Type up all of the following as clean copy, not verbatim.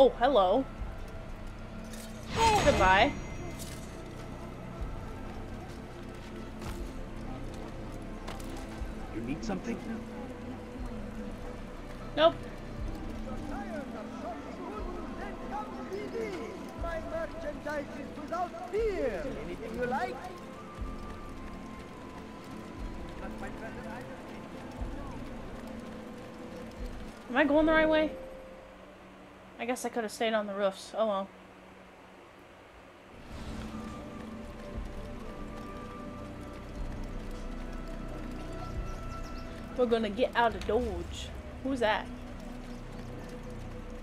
Oh, hello. Goodbye. You need something? Nope. My merchandise is without fear. Anything you like? Am I going the right way? I guess I could have stayed on the roofs. Oh well. We're gonna get out of Dodge. Who's that?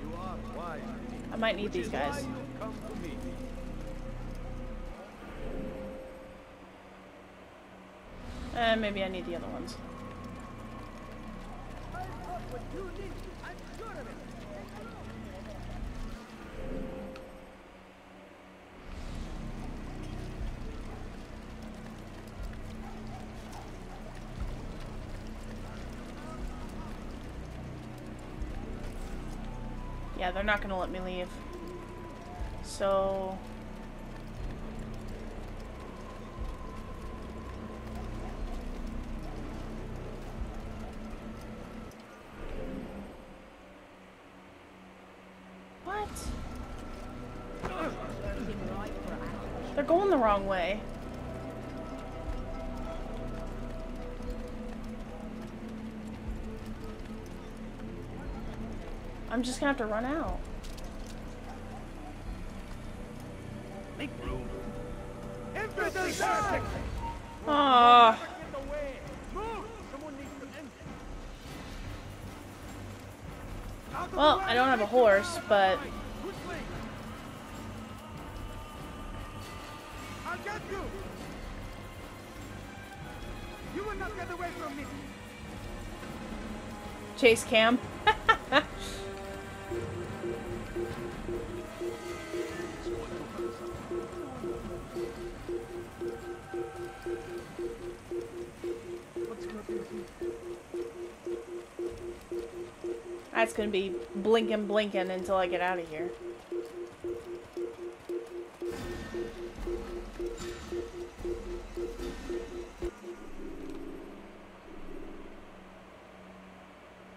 You are wise. I might need these guys. And maybe I need the other ones. Yeah, they're not gonna let me leave. So... What? They're going the wrong way. I'm just gonna have to run out. Make room. Ah. Well, I don't have a horse, but I'll get you. You will not get away from me. Chase cam. That's gonna be blinking, blinking until I get out of here.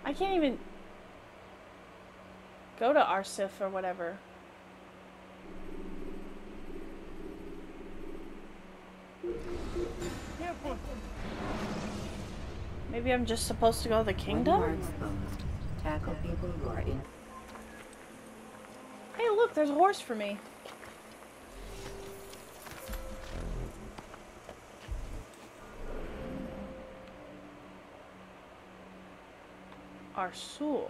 I can't even go to Arsuf or whatever. Maybe I'm just supposed to go to the kingdom? Tackle people who are in. Hey, look, there's a horse for me. Arsul.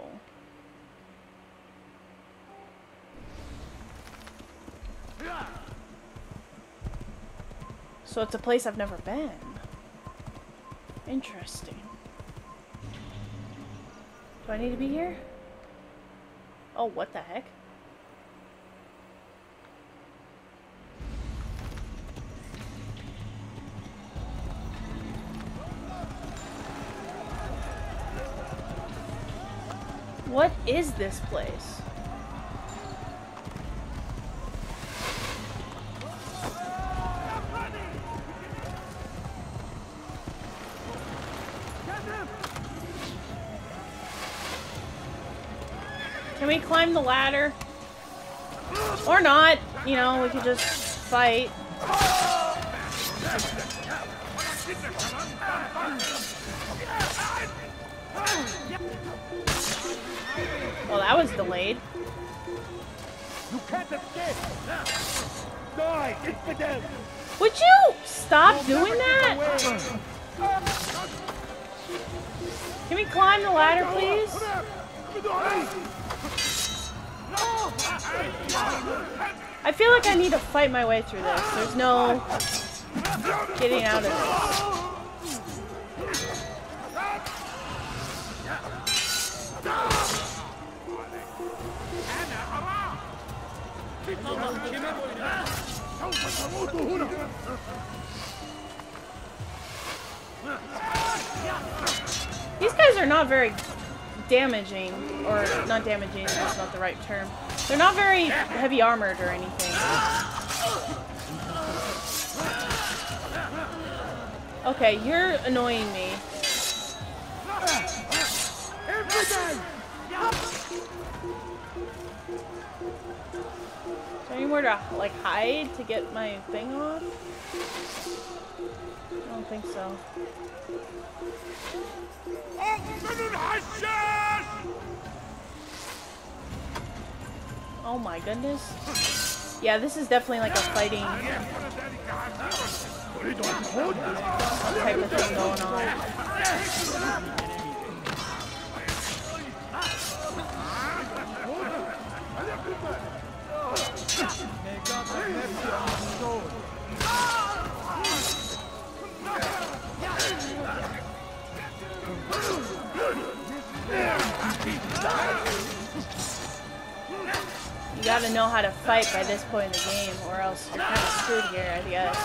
So it's a place I've never been. Interesting. Do I need to be here? Oh, what the heck? What is this place? Can we climb the ladder? Or not, you know, we could just fight. Well, that was delayed. You can't escape! Die, infidel! Would you stop doing that? Can we climb the ladder, please? I feel like I need to fight my way through this. There's no getting out of this. These guys are not very damaging, or not damaging, that's not the right term. They're not very heavy armored or anything. Okay, you're annoying me. Is there anywhere to, like, hide to get my thing on? I don't think so. Oh my goodness. Yeah, this is definitely like a fighting type of thing going on. You gotta know how to fight by this point in the game, or else you're kind of screwed here, I guess.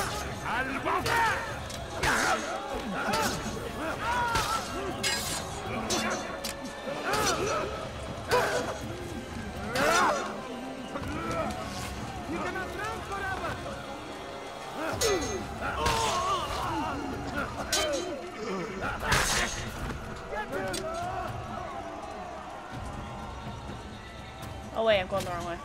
Oh wait, I'm going the wrong way.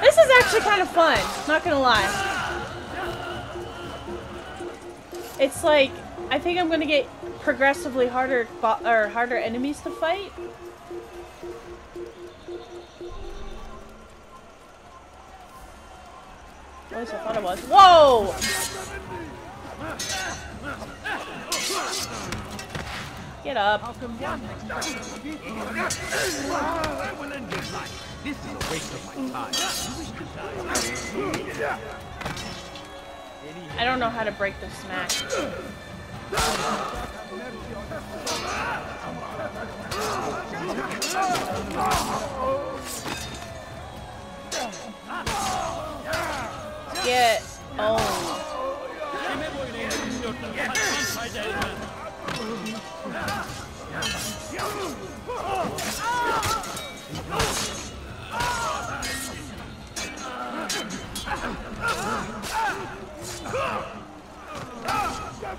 This is actually kind of fun, not gonna lie. It's like, I think I'm gonna get progressively harder enemies to fight. At least I thought it was. Whoa! Get up. This is a waste of my time. I don't know how to break this match. Get on. Jeez.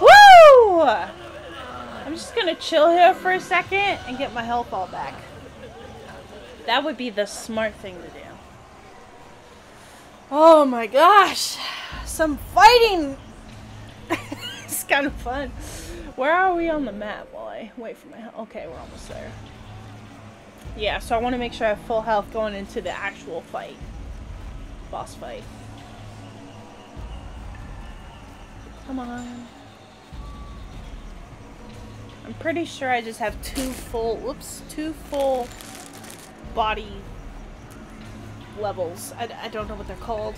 Woo! I'm just gonna chill here for a second and get my health all back. That would be the smart thing to do. Oh my gosh! Some fighting! It's kind of fun. Where are we on the map while I wait for my health? Okay, we're almost there. Yeah, so I want to make sure I have full health going into the actual fight. Boss fight. Come on. I'm pretty sure I just have two full body levels. I don't know what they're called.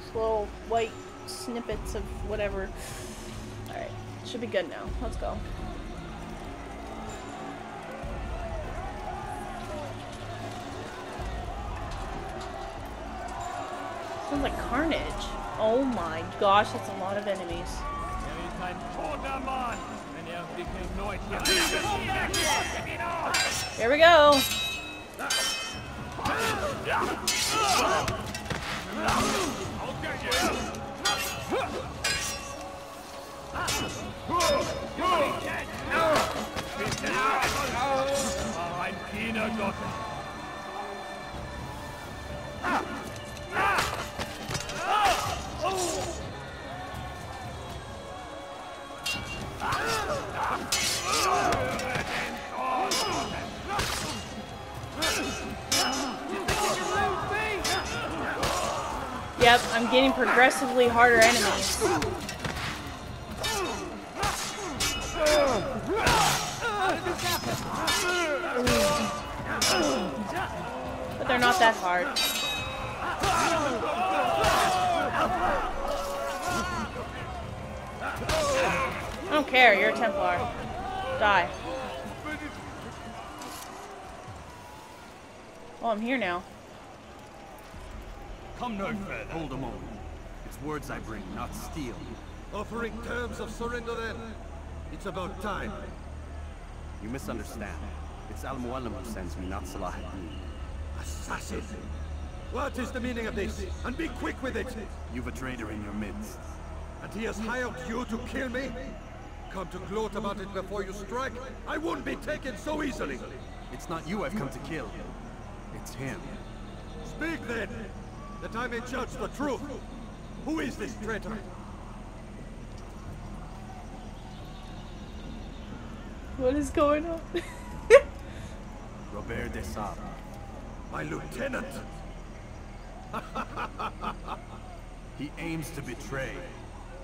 It's little white snippets of whatever. Alright, should be good now. Let's go. Sounds like carnage. Oh my gosh, that's a lot of enemies. Here we go. Yep, I'm getting progressively harder enemies. But they're not that hard. I don't care, you're a Templar. Die. Oh, I'm here now. Come no further. Hold them on. It's words I bring, not steel. Offering terms of surrender then. It's about time. You misunderstand. It's Al-Mu'allam who sends me, not Salahaddin. Assassin! What is the meaning of this? And be quick with it! You've a traitor in your midst. And he has hired you to kill me? Come to gloat about it before you strike? I won't be taken so easily! It's not you I've come to kill. It's him. Speak then! That I may judge the truth. Who is this traitor? What is going on? Robert Desarre. My lieutenant! He aims to betray.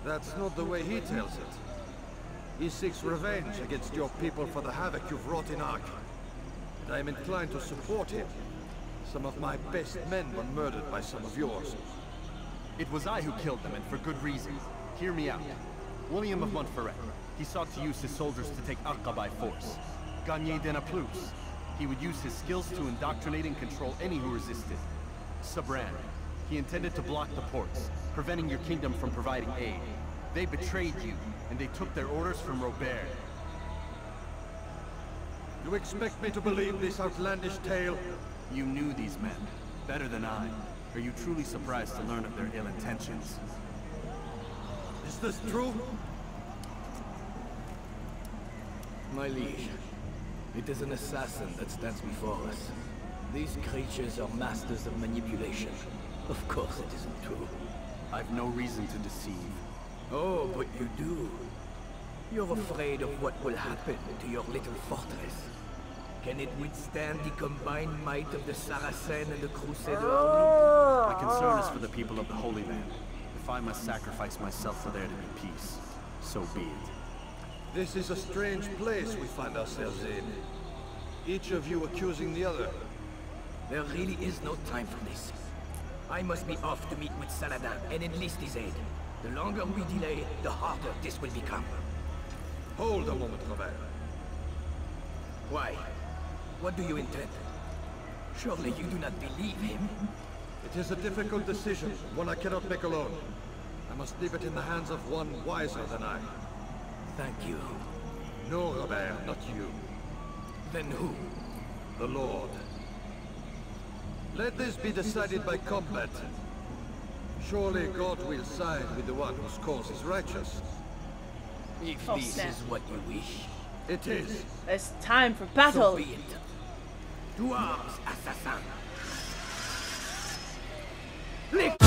That's not the way he tells it. He seeks revenge against your people for the havoc you've wrought in Ark. And I am inclined to support him. Some of my best men were murdered by some of yours. It was I who killed them, and for good reason. Hear me out. William of Montferrat. He sought to use his soldiers to take Arca by force. Gagnier Denaplouse. He would use his skills to indoctrinate and control any who resisted. Sabran. He intended to block the ports, preventing your kingdom from providing aid. They betrayed you, and they took their orders from Robert. You expect me to believe this outlandish tale? You knew these men better than I. Are you truly surprised to learn of their ill intentions? Is this true? My liege, it is an assassin that stands before us. These creatures are masters of manipulation. Of course it isn't true. I've no reason to deceive. Oh, but you do. You're afraid of what will happen to your little fortress. Can it withstand the combined might of the Saracen and the Crusader? My concern is for the people of the Holy Land. If I must sacrifice myself for there to be peace, so be it. This is a strange place we find ourselves in. Each of you accusing the other. There really is no time for this. I must be off to meet with Saladin and enlist his aid. The longer we delay, the harder this will become. Hold a moment, Robert. Why? What do you intend? Surely you do not believe him? It is a difficult decision, one I cannot make alone. I must leave it in the hands of one wiser than I. Thank you. No, Robert, not you. Then who? The Lord. Let this be decided by combat. Surely God will side with the one whose cause is righteous. If this is what you wish. It is. It's time for battle. So be it. To arms, assassin. Lift